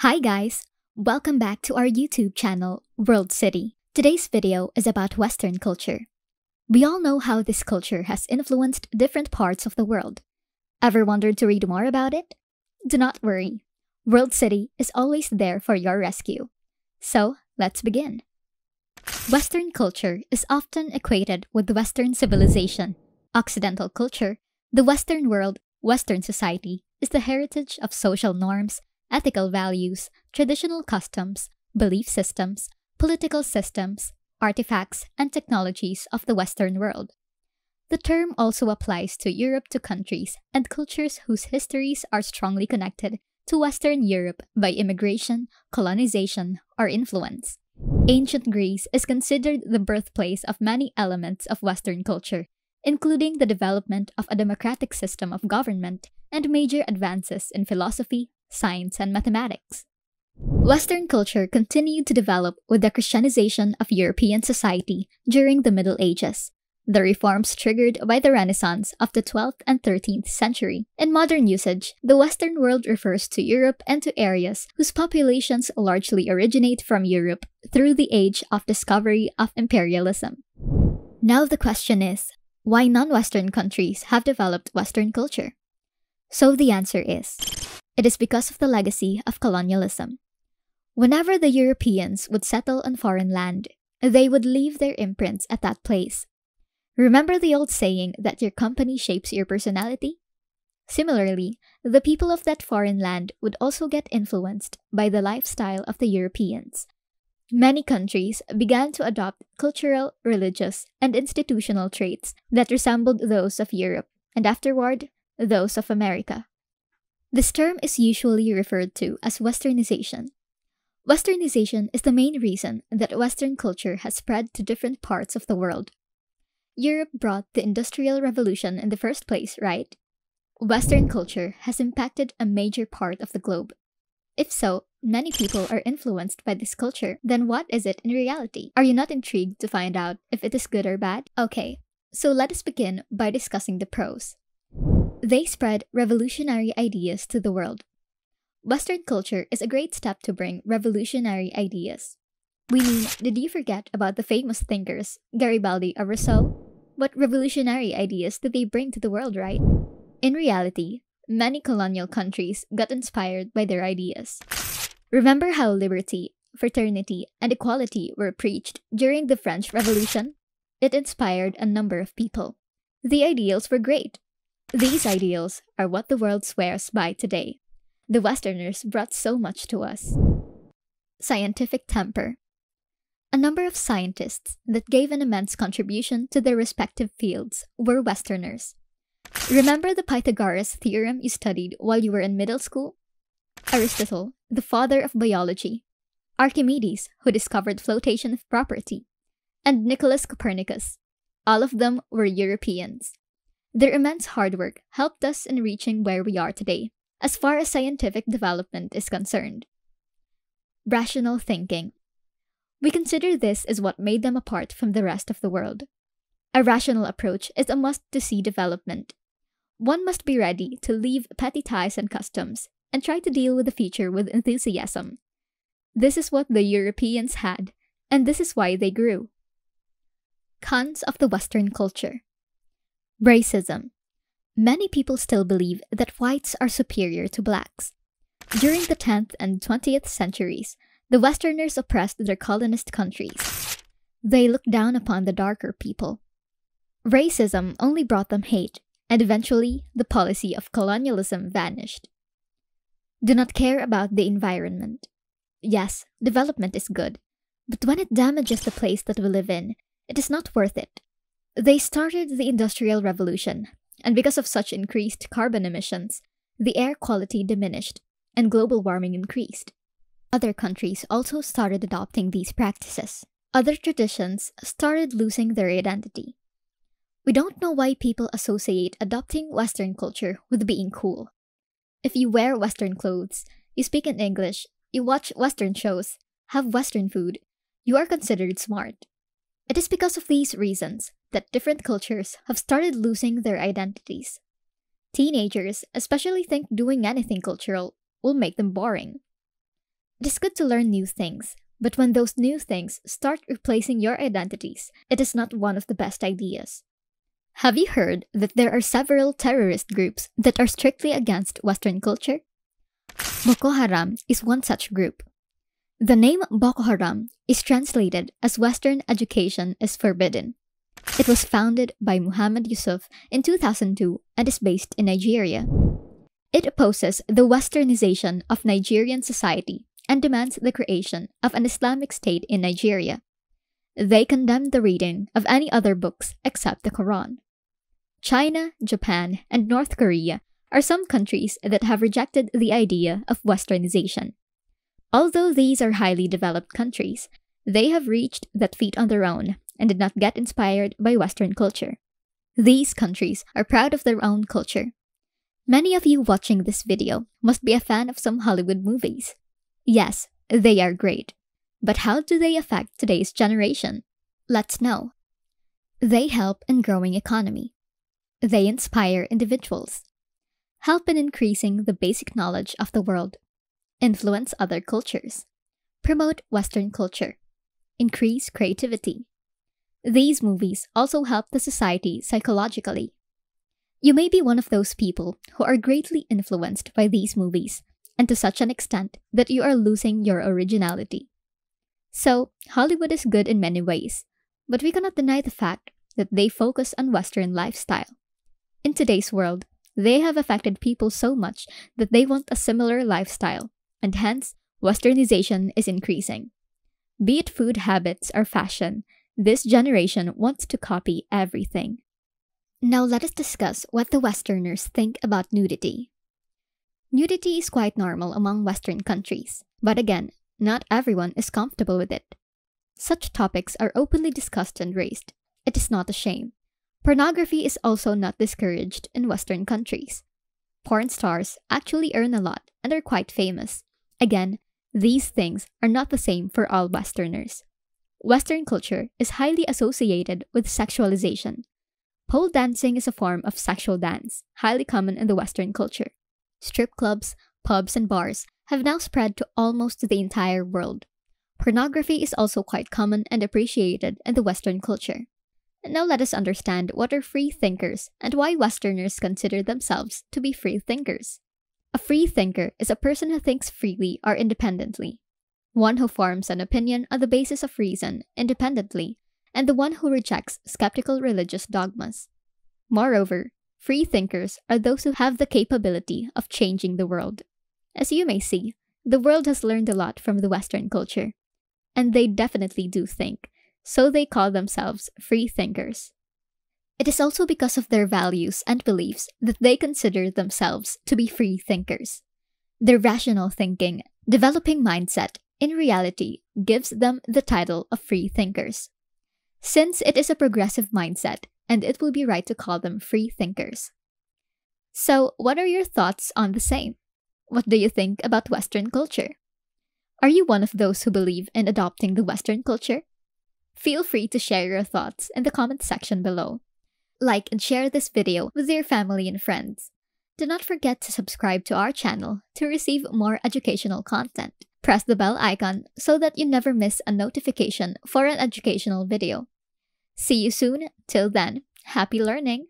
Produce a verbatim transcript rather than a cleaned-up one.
Hi guys! Welcome back to our YouTube channel, World City. Today's video is about Western culture. We all know how this culture has influenced different parts of the world. Ever wondered to read more about it? Do not worry. World City is always there for your rescue. So, let's begin. Western culture is often equated with Western civilization. Occidental culture, the Western world, Western society, is the heritage of social norms, ethical values, traditional customs, belief systems, political systems, artifacts, and technologies of the Western world. The term also applies to Europe, to countries and cultures whose histories are strongly connected to Western Europe by immigration, colonization, or influence. Ancient Greece is considered the birthplace of many elements of Western culture, including the development of a democratic system of government and major advances in philosophy, science, and mathematics. Western culture continued to develop with the Christianization of European society during the Middle Ages, the reforms triggered by the Renaissance of the twelfth and thirteenth century. In modern usage, the Western world refers to Europe and to areas whose populations largely originate from Europe through the age of discovery of imperialism. Now the question is, why non-Western countries have developed Western culture? So the answer is, it is because of the legacy of colonialism. Whenever the Europeans would settle on foreign land, they would leave their imprints at that place. Remember the old saying that your company shapes your personality? Similarly, the people of that foreign land would also get influenced by the lifestyle of the Europeans. Many countries began to adopt cultural, religious, and institutional traits that resembled those of Europe, and afterward, those of America. This term is usually referred to as Westernization. Westernization is the main reason that Western culture has spread to different parts of the world. Europe brought the Industrial Revolution in the first place, right? Western culture has impacted a major part of the globe. If so, many people are influenced by this culture. Then what is it in reality? Are you not intrigued to find out if it is good or bad? Okay, so let us begin by discussing the pros. They spread revolutionary ideas to the world. Western culture is a great step to bring revolutionary ideas. We mean, did you forget about the famous thinkers, Garibaldi or Rousseau? What revolutionary ideas did they bring to the world, right? In reality, many colonial countries got inspired by their ideas. Remember how liberty, fraternity, and equality were preached during the French Revolution? It inspired a number of people. The ideals were great. These ideals are what the world swears by today. The Westerners brought so much to us. Scientific temper. A number of scientists that gave an immense contribution to their respective fields were Westerners. Remember the Pythagoras theorem you studied while you were in middle school? Aristotle, the father of biology. Archimedes, who discovered flotation of property. And Nicholas Copernicus. All of them were Europeans. Their immense hard work helped us in reaching where we are today, as far as scientific development is concerned. Rational thinking. We consider this as what made them apart from the rest of the world. A rational approach is a must to see development. One must be ready to leave petty ties and customs and try to deal with the future with enthusiasm. This is what the Europeans had, and this is why they grew. Cons of the Western culture. Racism. Many people still believe that whites are superior to blacks. During the tenth and twentieth centuries, the Westerners oppressed their colonist countries. They looked down upon the darker people. Racism only brought them hate, and eventually, the policy of colonialism vanished. Do not care about the environment. Yes, development is good, but when it damages the place that we live in, it is not worth it. They started the Industrial Revolution, and because of such increased carbon emissions, the air quality diminished, and global warming increased. Other countries also started adopting these practices. Other traditions started losing their identity. We don't know why people associate adopting Western culture with being cool. If you wear Western clothes, you speak in English, you watch Western shows, have Western food, you are considered smart. It is because of these reasons that different cultures have started losing their identities. Teenagers especially think doing anything cultural will make them boring. It is good to learn new things, but when those new things start replacing your identities, it is not one of the best ideas. Have you heard that there are several terrorist groups that are strictly against Western culture? Boko Haram is one such group. The name Boko Haram is translated as Western education is forbidden. It was founded by Muhammad Yusuf in two thousand two and is based in Nigeria. It opposes the Westernization of Nigerian society and demands the creation of an Islamic state in Nigeria. They condemn the reading of any other books except the Quran. China, Japan, and North Korea are some countries that have rejected the idea of Westernization. Although these are highly developed countries, they have reached that feat on their own and did not get inspired by Western culture. These countries are proud of their own culture. Many of you watching this video must be a fan of some Hollywood movies. Yes, they are great. But how do they affect today's generation? Let's know. They help in growing economy. They inspire individuals. Help in increasing the basic knowledge of the world. Influence other cultures. Promote Western culture. Increase creativity. These movies also help the society psychologically. You may be one of those people who are greatly influenced by these movies, and to such an extent that you are losing your originality. So, Hollywood is good in many ways, but we cannot deny the fact that they focus on Western lifestyle. In today's world, they have affected people so much that they want a similar lifestyle, and hence, Westernization is increasing. Be it food habits or fashion, this generation wants to copy everything. Now let us discuss what the Westerners think about nudity. Nudity is quite normal among Western countries, but again, not everyone is comfortable with it. Such topics are openly discussed and raised. It is not a shame. Pornography is also not discouraged in Western countries. Porn stars actually earn a lot and are quite famous. Again, these things are not the same for all Westerners. Western culture is highly associated with sexualization. Pole dancing is a form of sexual dance, highly common in the Western culture. Strip clubs, pubs, and bars have now spread to almost the entire world. Pornography is also quite common and appreciated in the Western culture. And now let us understand what are free thinkers and why Westerners consider themselves to be free thinkers. A free thinker is a person who thinks freely or independently, one who forms an opinion on the basis of reason independently, and the one who rejects skeptical religious dogmas. Moreover, free thinkers are those who have the capability of changing the world. As you may see, the world has learned a lot from the Western culture. And they definitely do think, so they call themselves free thinkers. It is also because of their values and beliefs that they consider themselves to be free thinkers. Their rational thinking, developing mindset, in reality, gives them the title of free thinkers. Since it is a progressive mindset, and it will be right to call them free thinkers. So, what are your thoughts on the same? What do you think about Western culture? Are you one of those who believe in adopting the Western culture? Feel free to share your thoughts in the comment section below. Like and share this video with your family and friends. Do not forget to subscribe to our channel to receive more educational content. Press the bell icon so that you never miss a notification for an educational video. See you soon. Till then, happy learning!